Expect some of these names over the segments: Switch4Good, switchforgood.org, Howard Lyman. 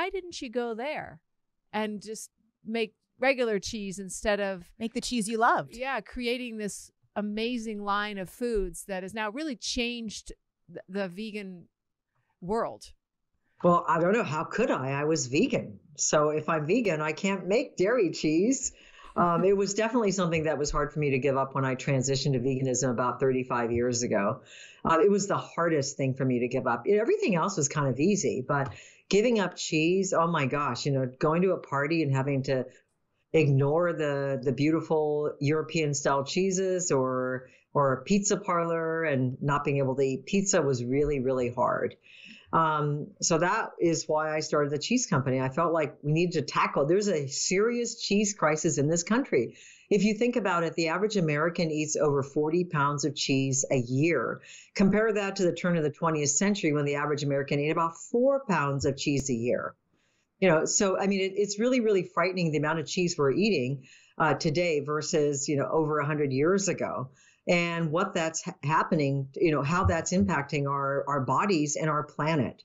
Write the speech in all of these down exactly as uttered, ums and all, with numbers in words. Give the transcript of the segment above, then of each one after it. why didn't you go there and just make regular cheese instead of make the cheese you loved? Yeah, creating this amazing line of foods that has now really changed th- the vegan world. Well, I don't know. How could I? I was vegan. So if I'm vegan, I can't make dairy cheese. Um, it was definitely something that was hard for me to give up when I transitioned to veganism about thirty-five years ago. Uh, it was the hardest thing for me to give up. Everything else was kind of easy, but giving up cheese, oh my gosh, you know, going to a party and having to ignore the the beautiful European style cheeses or or a pizza parlor and not being able to eat pizza was really, really hard. Um, so that is why I started the cheese company. I felt like we needed to tackle, there's a serious cheese crisis in this country. If you think about it, the average American eats over forty pounds of cheese a year. Compare that to the turn of the twentieth century when the average American ate about four pounds of cheese a year. You know, so, I mean, it, it's really, really frightening the amount of cheese we're eating uh, today versus, you know, over one hundred years ago. And what that's ha- happening, you know, how that's impacting our, our bodies and our planet.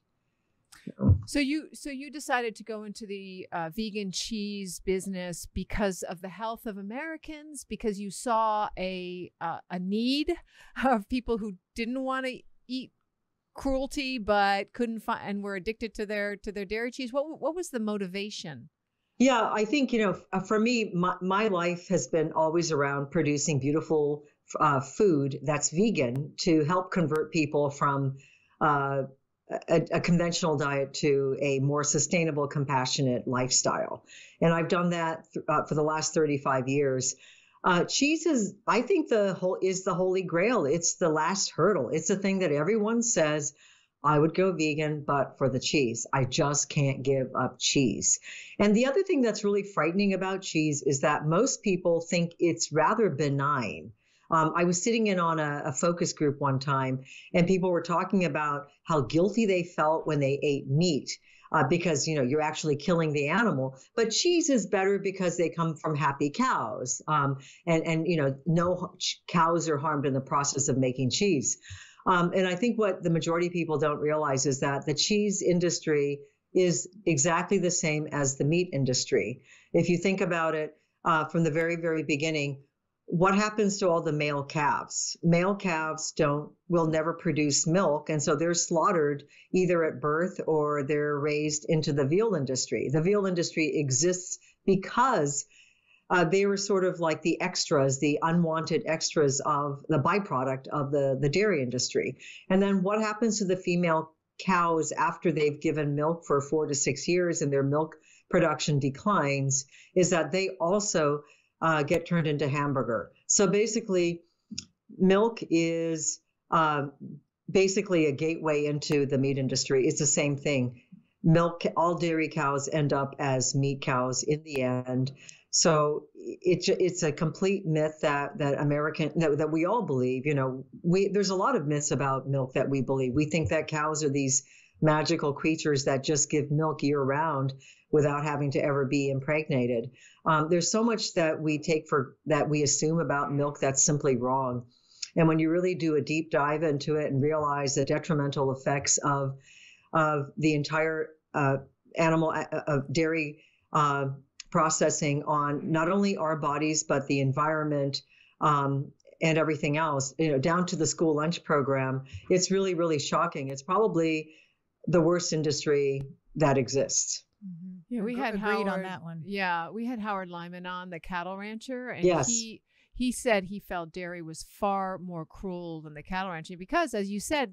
So you so you decided to go into the uh, vegan cheese business because of the health of Americans, because you saw a uh, a need of people who didn't want to eat cruelty but couldn't find and were addicted to their to their dairy cheese. What what was the motivation? Yeah, I think, you know, for me, my, my life has been always around producing beautiful Uh, food that's vegan to help convert people from uh, a, a conventional diet to a more sustainable, compassionate lifestyle. And I've done that th- uh, for the last thirty-five years. Uh, cheese is, I think, the whole is the holy grail. It's the last hurdle. It's the thing that everyone says, I would go vegan, but for the cheese. I just can't give up cheese. And the other thing that's really frightening about cheese is that most people think it's rather benign. Um, I was sitting in on a, a focus group one time, and people were talking about how guilty they felt when they ate meat uh, because, you know, you're actually killing the animal. But cheese is better because they come from happy cows, um, and, and, you know, no cows are harmed in the process of making cheese. Um, and I think what the majority of people don't realize is that the cheese industry is exactly the same as the meat industry. If you think about it uh, from the very, very beginning, what happens to all the male calves? Male calves don't, will never produce milk, and so they're slaughtered either at birth or they're raised into the veal industry. The veal industry exists because uh, they were sort of like the extras, the unwanted extras of the byproduct of the, the dairy industry. And then what happens to the female cows after they've given milk for four to six years and their milk production declines is that they also Uh, get turned into hamburger. So basically, milk is uh, basically a gateway into the meat industry. It's the same thing. Milk, all dairy cows end up as meat cows in the end. So it's it's a complete myth that that American that, that we all believe. You know, we there's a lot of myths about milk that we believe. We think that cows are these magical creatures that just give milk year round without having to ever be impregnated. Um, there's so much that we take for that we assume about milk that's simply wrong. And when you really do a deep dive into it and realize the detrimental effects of of the entire uh, animal uh, of dairy uh, processing on not only our bodies but the environment um, and everything else, you know, down to the school lunch program, it's really, really shocking. It's probably the worst industry that exists. Mm-hmm. Yeah, we had Howard on that one. Yeah, we had Howard Lyman on, the cattle rancher, and yes. he he said he felt dairy was far more cruel than the cattle ranching because, as you said,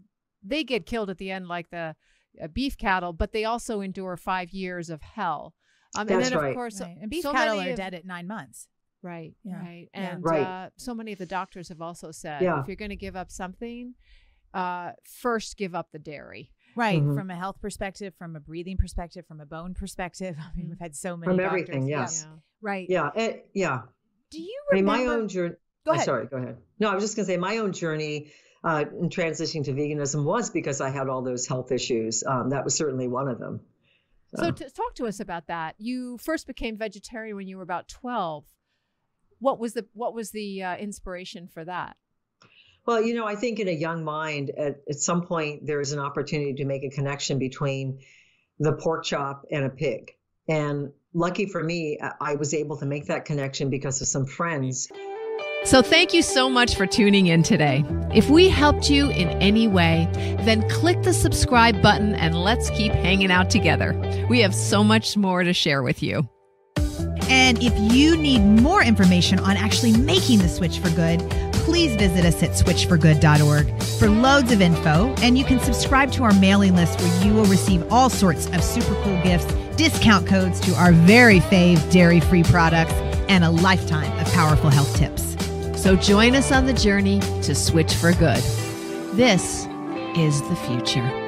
they get killed at the end like the uh, beef cattle, but they also endure five years of hell. Um, That's and then, right. Of course, right. And beef so cattle are of, dead at nine months. Right. Yeah. Right. And yeah. Right. Uh, so many of the doctors have also said, yeah. if you're going to give up something, uh, first give up the dairy. Right. Mm-hmm. From a health perspective, from a breathing perspective, from a bone perspective. I mean, we've had so many. From everything. Yes. Yeah. Yeah. Right. Yeah. It, yeah. Do you remember? I mean, my own journey. Go ahead. Oh, sorry. Go ahead. No, I was just going to say my own journey uh, in transitioning to veganism was because I had all those health issues. Um, that was certainly one of them. So, so to, talk to us about that. You first became vegetarian when you were about twelve. What was the what was the uh, inspiration for that? Well, you know, I think in a young mind, at, at some point, there is an opportunity to make a connection between the pork chop and a pig. And lucky for me, I was able to make that connection because of some friends. So thank you so much for tuning in today. If we helped you in any way, then click the subscribe button and let's keep hanging out together. We have so much more to share with you. And if you need more information on actually making the switch for good, please visit us at switch for good dot org for loads of info. And you can subscribe to our mailing list where you will receive all sorts of super cool gifts, discount codes to our very fave dairy-free products, and a lifetime of powerful health tips. So join us on the journey to switch for good. This is the future.